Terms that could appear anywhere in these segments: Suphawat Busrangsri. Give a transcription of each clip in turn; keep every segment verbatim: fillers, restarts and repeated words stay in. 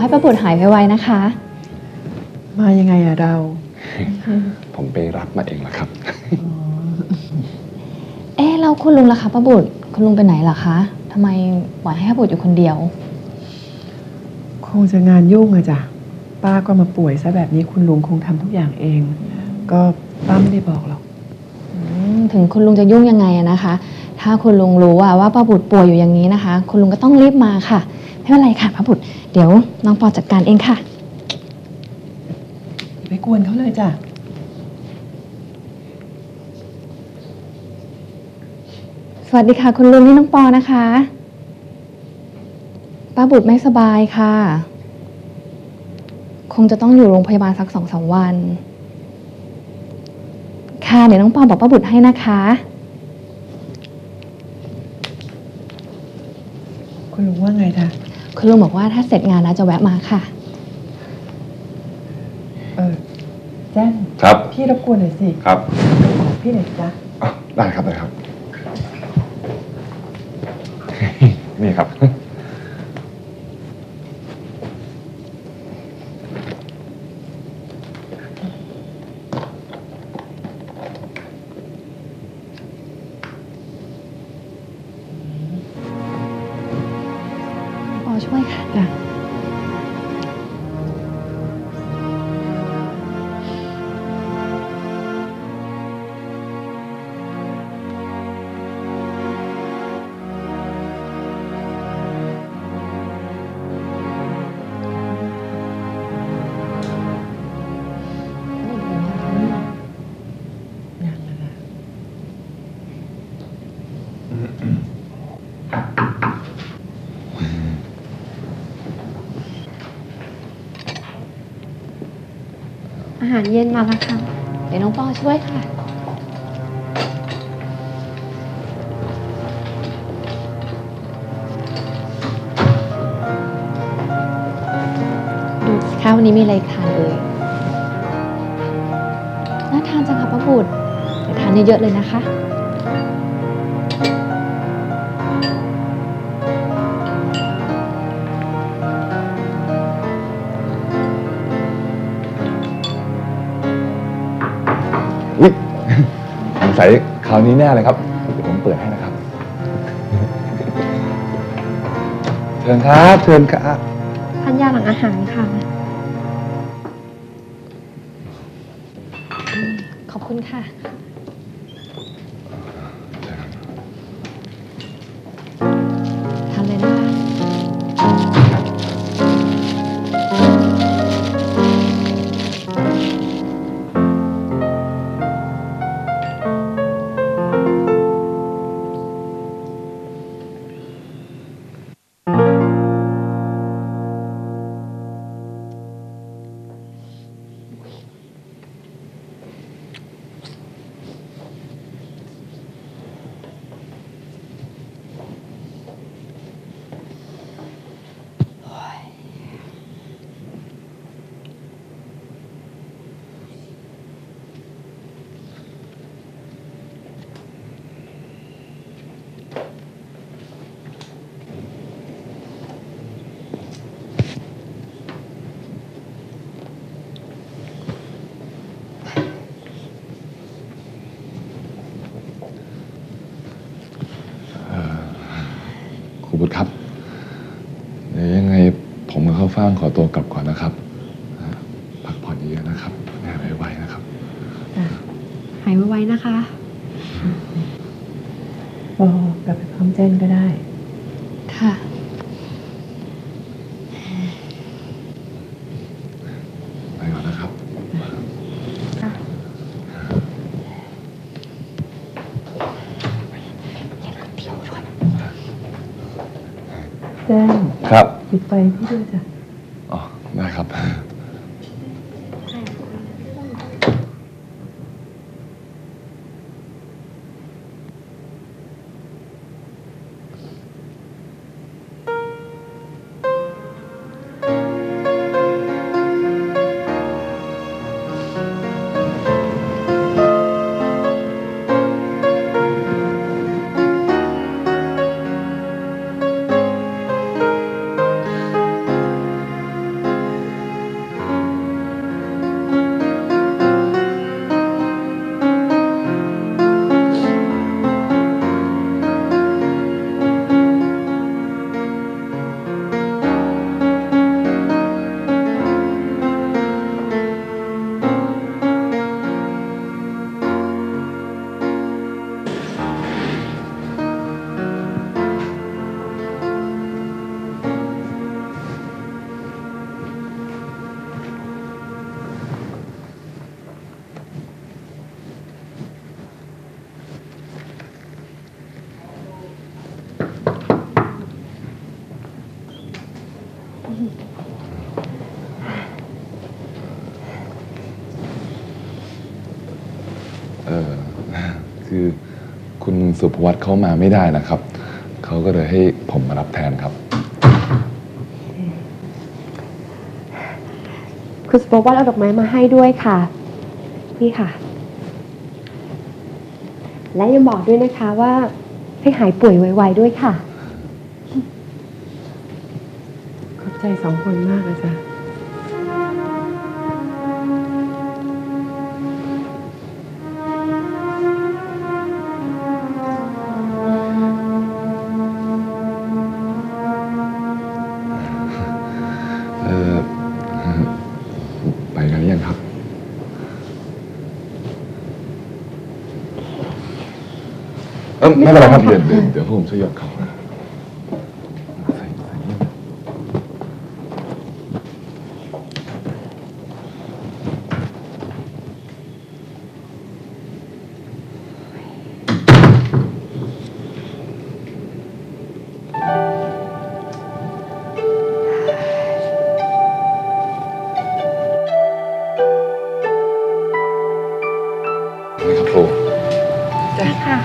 ให้ประบุหายไวๆนะคะมายังไงอะเราผมไปรับมาเองละครับเออเราคุณลุงล่ะคะประบุคุณลุงไปไหนล่ะคะทำไมปล่อยให้ประบุอยู่คนเดียวคงจะงานยุ่งอะจ้ะป้าก็มาป่วยซะแบบนี้คุณลุงคงทำทุกอย่างเองก็ป้าไม่ได้บอกหรอกถึงคุณลุงจะยุ่งยังไงนะคะถ้าคุณลุงรู้ว่าว่าป้าบุตรป่วยอยู่อย่างนี้นะคะคุณลุงก็ต้องรีบมาค่ะไม่เป็นไรค่ะป้าบุตรเดี๋ยวน้องปอจัดการเองค่ะไปกวนเขาเลยจ้ะสวัสดีค่ะคุณลุงนี่น้องปอนะคะป้าบุตรไม่สบายค่ะคงจะต้องอยู่โรงพยาบาลสักสองสามวันค่ะเดี๋ยวน้องปอบอกป้าบุตรให้นะคะคุณลุงว่าไงคะคุณลุงบอกว่าถ้าเสร็จงานแล้วจะแวะมาค่ะเออแจ้นครับพี่รบกวนหน่อยสิครับพี่หน่อยจ้ะได้ครับได้ครับนี่ครับช่วยค่ะจ้ะอาหารเย็นมาแล้วค่ะเดี๋ยวน้องปอช่วยค่ะดูสิคะวันนี้มีอะไรทานเอ่ยน่าทานจังค่ะป้าบุตรเดี๋ยวทานเยอะๆเลยนะคะใส่คราวนี้แน่เลยครับเดี๋ยวผมเปิดให้นะครับเชิญครับเชิญครับทานยาหลังอาหารค่ะขอบคุณค่ะทานเลยนะคะคุณบุตรครับเดี๋ยวยังไงผมกับข้าวฟ่างขอตัวกลับก่อนนะครับพักผ่อนเยอะนะครับหายไวๆนะครับหายไวๆนะคะปอกลับไปพร้อมเจนก็ได้ค่ะไปก่อนนะครับแจ้งครับปิดไฟพี่ด้วยจ้ะอ๋อได้ครับ เออคือคุณสุภวัฒน์เขามาไม่ได้นะครับเขาก็เลยให้ผมมารับแทนครับคุณสุภวัฒน์เอาดอกไม้มาให้ด้วยค่ะนี่ค่ะและยังบอกด้วยนะคะว่าให้หายป่วยไวๆด้วยค่ะขอบใจสองคนมากนะจ๊ะไม่เป็นไรครับเดี๋ยวเดี๋ยวผมช่วยยกเขานะนี่ครับครูได้ค่ะ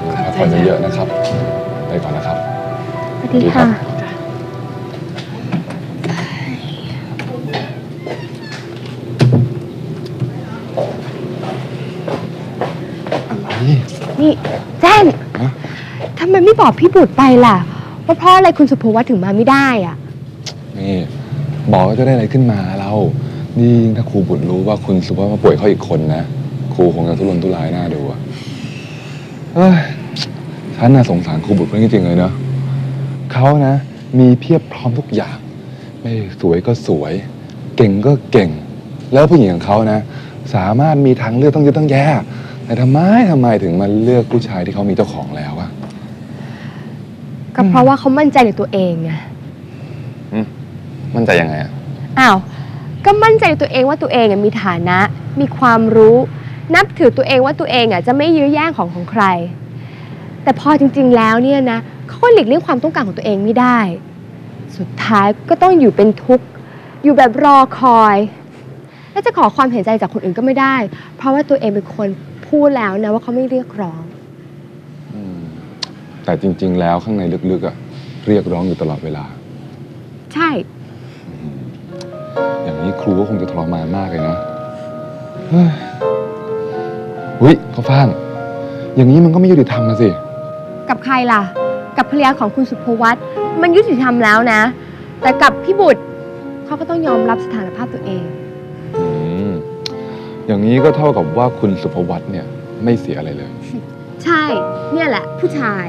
พักผ่อนเยอะๆนะครับไปก่อนนะครับสวัสดีค่ะนี่แจ้งทำไมไม่บอกพี่บุตรไปล่ะว่าเพราะอะไรคุณสุภวัฒน์ถึงมาไม่ได้อ่ะนี่บอกก็จะได้อะไรขึ้นมาเรานี่ถ้าครูบุตรรู้ว่าคุณสุภวัฒน์มาป่วยเขาอีกคนนะครูคงจะทุรนทุรายหน้าดูอ่ะฉันน่ะสงสารครูบุตรเรื่องจริงเลยเนาะเขานะมีเพียบพร้อมทุกอย่างไม่สวยก็สวยเก่งก็เก่งแล้วผู้หญิงของเขานะสามารถมีทางเลือกต้องเยอะต้องแยะแต่ทำไมทำไมถึงมาเลือกผู้ชายที่เขามีเจ้าของแล้วอะก็เพราะว่าเขามั่นใจในตัวเองไงมั่นใจยังไงอะอ้าวก็มั่นใจในตัวเองว่าตัวเองมีฐานะมีความรู้นับถือตัวเองว่าตัวเองอ่ะจะไม่ยื้อแย่งของของใครแต่พอจริงๆแล้วเนี่ยนะเขาก็หลีกเลี่ยงความต้องการของตัวเองไม่ได้สุดท้ายก็ต้องอยู่เป็นทุกข์อยู่แบบรอคอยและจะขอความเห็นใจจากคนอื่นก็ไม่ได้เพราะว่าตัวเองเป็นคนพูดแล้วนะว่าเขาไม่เรียกร้องแต่จริงๆแล้วข้างในลึกๆอ่ะเรียกร้องอยู่ตลอดเวลาใช่อย่างนี้ครูก็คงจะทรมานมากเลยนะอุ้ยข้าวฟ่างอย่างนี้มันก็ไม่ยุติธรรมนะสิกับใครล่ะกับภรรยาของคุณสุภวัฒน์มันยุติธรรมแล้วนะแต่กับพี่บุตรเขาก็ต้องยอมรับสถานภาพตัวเองอืมอย่างนี้ก็เท่ากับว่าคุณสุภวัฒน์เนี่ยไม่เสียอะไรเลยใช่เนี่ยแหละผู้ชาย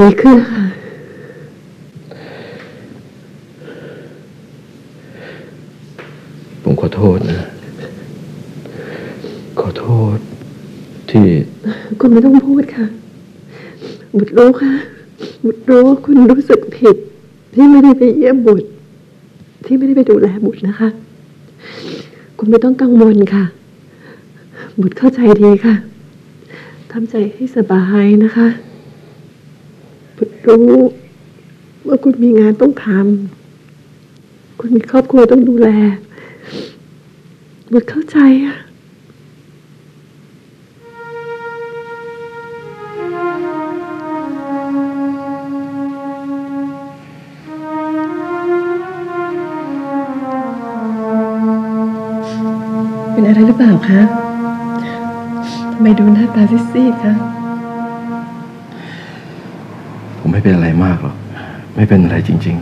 ดีขึ้นค่ะผมขอโทษนะขอโทษที่คุณไม่ต้องพูดค่ะบุตรรู้ค่ะบุตรรู้คุณรู้สึกผิดที่ไม่ได้ไปเยี่ยมบุตรที่ไม่ได้ไปดูแลบุตรนะคะคุณไม่ต้องกังวลค่ะบุตรเข้าใจดีค่ะทำใจให้สบายนะคะรู้ว่าคุณมีงานต้องทำคุณมีครอบครัวต้องดูแลบุตรเข้าใจอะ เป็นอะไรหรือเปล่าคะทำไมดูหน้าตาซีดๆคะผมไม่เป็นอะไรมากหรอกไม่เป็นอะไรจริง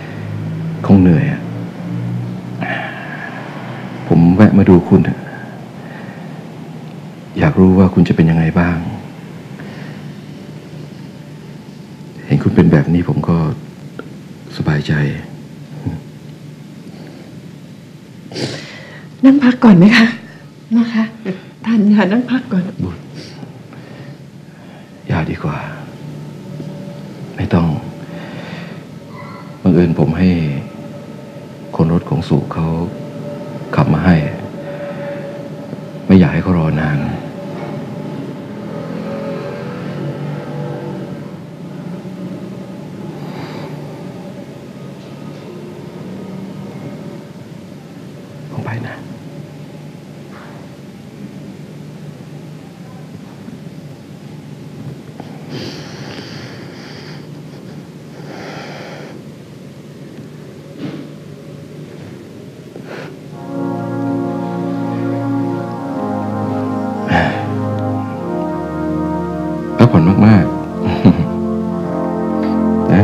ๆคงเหนื่อยอะผมแวะมาดูคุณอยากรู้ว่าคุณจะเป็นยังไงบ้างเห็นคุณเป็นแบบนี้ผมก็สบายใจนั่งพักก่อนไหมคะนะคะทานยานั่งพักก่อนบุญยาดีกว่าไม่ต้องบังเอิญผมให้คนรถของสุเขาขับมาให้ไม่อยากให้เขารอนานผมไปนะผ่อนมากๆนะ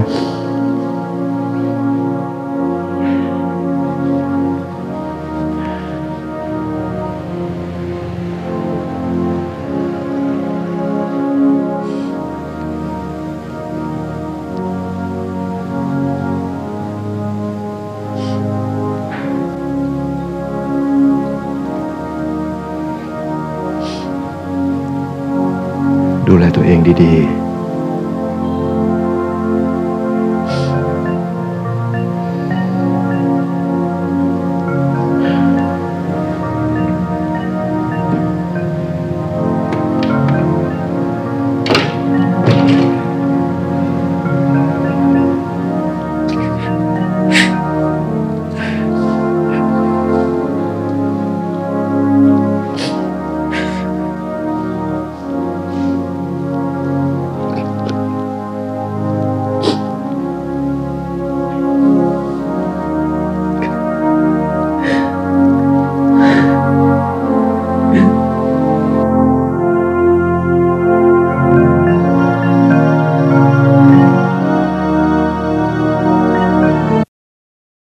ดูแลตัวเองดีๆ